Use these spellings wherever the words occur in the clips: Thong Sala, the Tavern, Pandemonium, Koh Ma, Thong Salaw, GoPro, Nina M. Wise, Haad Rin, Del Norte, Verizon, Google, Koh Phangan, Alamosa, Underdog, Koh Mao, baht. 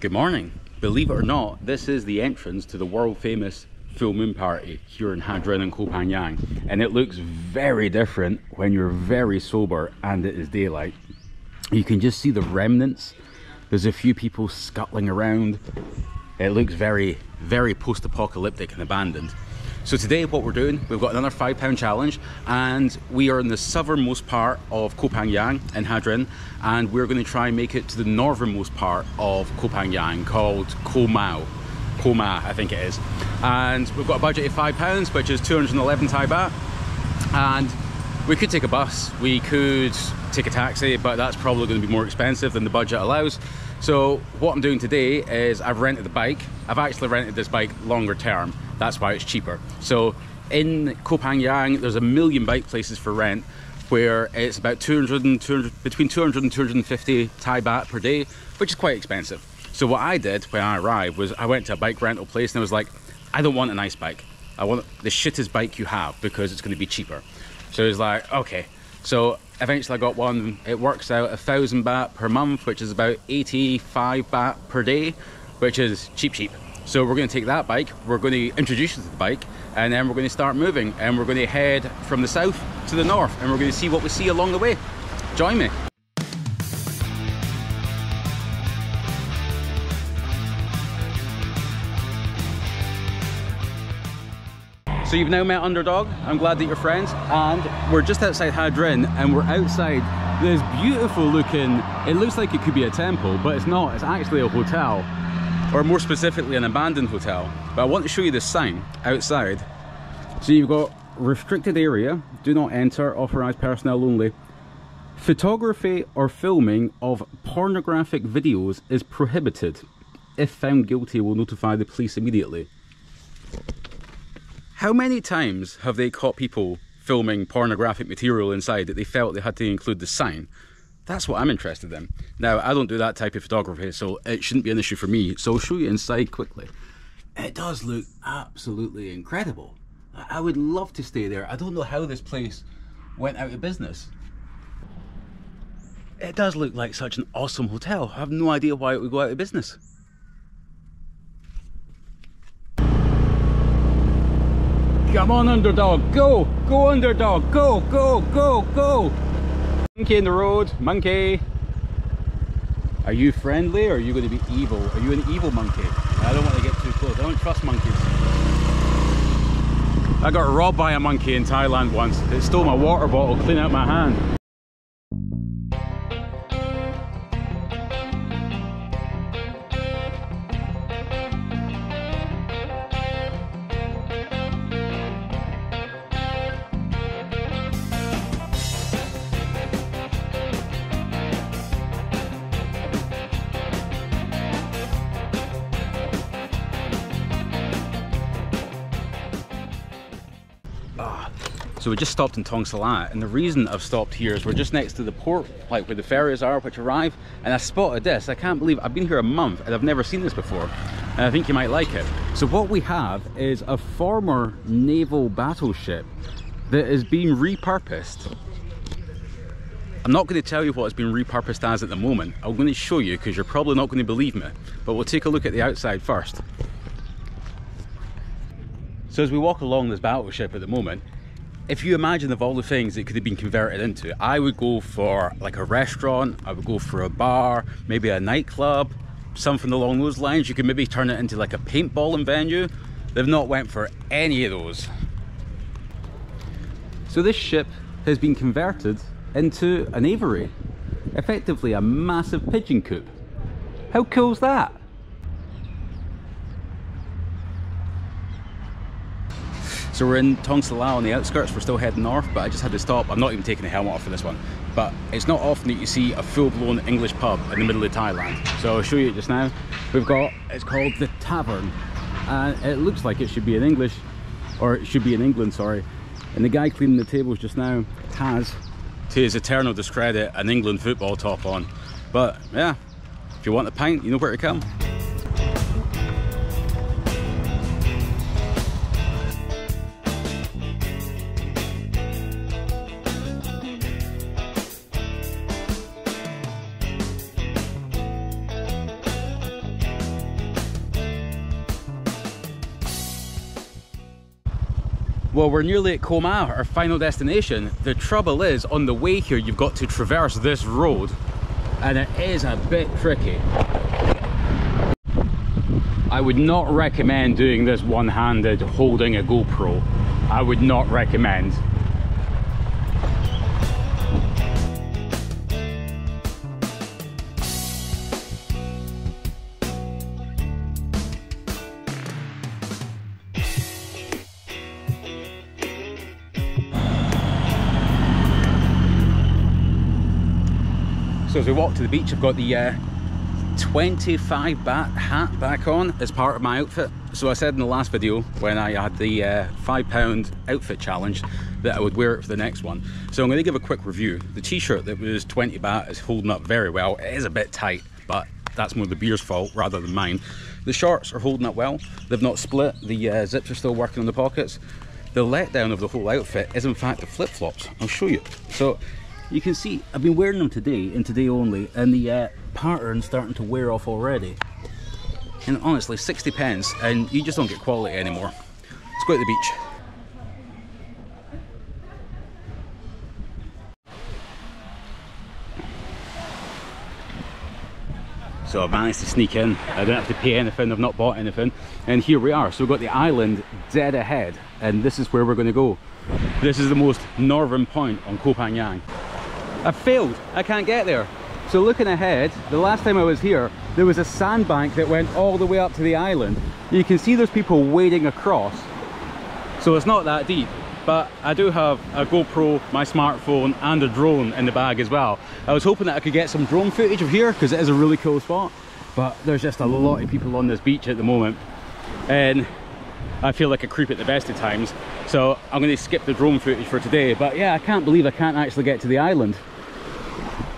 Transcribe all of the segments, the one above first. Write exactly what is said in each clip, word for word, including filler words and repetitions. Good morning. Believe it or not, this is the entrance to the world-famous full moon party here in Haad Rin in Koh Phangan, and it looks very different when you're very sober and it is daylight. You can just see the remnants. There's a few people scuttling around. It looks very, very post-apocalyptic and abandoned. So today what we're doing, we've got another five pound challenge, and we are in the southernmost part of Koh Phangan in Haad Rin, and we're going to try and make it to the northernmost part of Koh Phangan called Koh Mao, Koh Ma I think it is. And we've got a budget of five pounds, which is two hundred eleven Thai baht, and we could take a bus, we could take a taxi, but that's probably going to be more expensive than the budget allows. So what I'm doing today is I've rented the bike. I've actually rented this bike longer term. That's why it's cheaper. So in Koh Phangan, there's a million bike places for rent, where it's about two hundred and two hundred, between two hundred and two hundred fifty Thai baht per day, which is quite expensive. So what I did when I arrived was I went to a bike rental place and I was like, I don't want a nice bike. I want the shittest bike you have because it's going to be cheaper. So it was like, okay. So eventually I got one. It works out a thousand baht per month, which is about eighty-five baht per day, which is cheap, cheap. So we're going to take that bike, we're going to introduce you to the bike, and then we're going to start moving, and we're going to head from the south to the north, and we're going to see what we see along the way. Join me. So you've now met Underdog. I'm glad that you're friends, and we're just outside Haad Rin, and we're outside this beautiful looking, it looks like it could be a temple, but it's not, it's actually a hotel, or more specifically an abandoned hotel. But I want to show you this sign outside. So you've got restricted area, do not enter, authorized personnel only. Photography or filming of pornographic videos is prohibited. If found guilty, will notify the police immediately. How many times have they caught people filming pornographic material inside that they felt they had to include the sign? That's what I'm interested in. Now, I don't do that type of photography, so it shouldn't be an issue for me. So I'll show you inside quickly. It does look absolutely incredible. I would love to stay there. I don't know how this place went out of business. It does look like such an awesome hotel. I have no idea why it would go out of business. Come on, Underdog, go! Go, Underdog, go, go, go, go! Monkey in the road, monkey! Are you friendly or are you going to be evil? Are you an evil monkey? I don't want to get too close, I don't trust monkeys. I got robbed by a monkey in Thailand once. It stole my water bottle clean out my hand. So we just stopped in Thong Sala, and the reason I've stopped here is we're just next to the port, like where the ferries are which arrive, and I spotted this. I can't believe I've been here a month and I've never seen this before, and I think you might like it. So what we have is a former naval battleship that is being repurposed. I'm not going to tell you what it's been repurposed as at the moment. I'm going to show you because you're probably not going to believe me, but we'll take a look at the outside first. So as we walk along this battleship at the moment, if you imagine of all the things it could have been converted into, I would go for like a restaurant, I would go for a bar, maybe a nightclub, something along those lines. You could maybe turn it into like a paintballing venue. They've not went for any of those. So this ship has been converted into an aviary, effectively a massive pigeon coop. How cool is that? So we're in Thong Salaw on the outskirts, we're still heading north, but I just had to stop. I'm not even taking the helmet off for this one. But it's not often that you see a full-blown English pub in the middle of Thailand. So I'll show you it just now. We've got, it's called the Tavern. And it looks like it should be in English, or it should be in England, sorry. And the guy cleaning the tables just now has, to his eternal discredit, an England football top on. But yeah, if you want a pint, you know where to come. Well, we're nearly at Koh Ma, our final destination. The trouble is, on the way here, you've got to traverse this road, and it is a bit tricky. I would not recommend doing this one-handed, holding a GoPro. I would not recommend. So as we walk to the beach, I've got the uh, twenty-five baht hat back on as part of my outfit. So I said in the last video, when I had the uh, five pound outfit challenge, that I would wear it for the next one. So I'm going to give a quick review. The t-shirt that was twenty baht is holding up very well. It is a bit tight, but that's more the beer's fault rather than mine. The shorts are holding up well. They've not split. The uh, zips are still working on the pockets. The letdown of the whole outfit is in fact the flip-flops. I'll show you. So you can see I've been wearing them today and today only, and the uh, pattern's starting to wear off already. And honestly, sixty pence, and you just don't get quality anymore. Let's go to the beach. So I've managed to sneak in. I don't have to pay anything, I've not bought anything. And here we are. So we've got the island dead ahead, and this is where we're going to go. This is the most northern point on Koh Phangan. I failed, I can't get there. So looking ahead, the last time I was here, there was a sandbank that went all the way up to the island. You can see there's people wading across. So it's not that deep, but I do have a GoPro, my smartphone, and a drone in the bag as well. I was hoping that I could get some drone footage of here, because it is a really cool spot, but there's just a lot of people on this beach at the moment. And I feel like a creep at the best of times, so I'm going to skip the drone footage for today. But yeah, I can't believe I can't actually get to the island.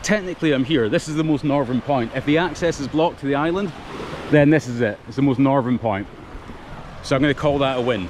Technically I'm here. This is the most northern point. If the access is blocked to the island, then this is it. It's the most northern point. So I'm going to call that a win.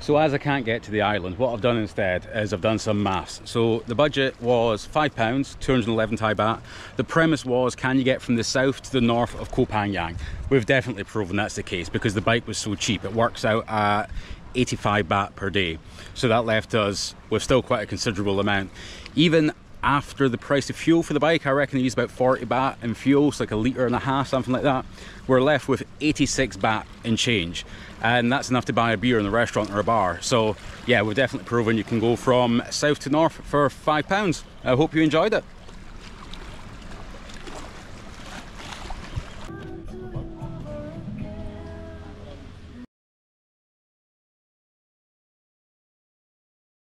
So as I can't get to the island, what I've done instead is I've done some maths. So the budget was five pounds, two hundred eleven Thai baht. The premise was, can you get from the south to the north of Koh Phangan? We've definitely proven that's the case, because the bike was so cheap. It works out at eighty-five baht per day. So that left us with still quite a considerable amount. Even after the price of fuel for the bike, I reckon I used about forty baht in fuel, so like a litre and a half, something like that. We're left with eighty-six baht in change, and that's enough to buy a beer in a restaurant or a bar. So yeah, we've definitely proven you can go from south to north for five pounds. I hope you enjoyed it.